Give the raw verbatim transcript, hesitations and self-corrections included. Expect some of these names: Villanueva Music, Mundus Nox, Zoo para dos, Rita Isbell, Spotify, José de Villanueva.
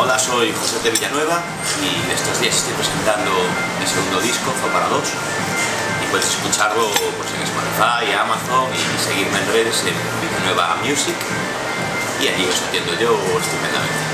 Hola, soy José de Villanueva y estos días estoy presentando mi segundo disco, Zoo para dos, y puedes escucharlo pues, en Spotify, Amazon y seguirme en redes en Villanueva Music, y allí os atiendo yo estupendamente.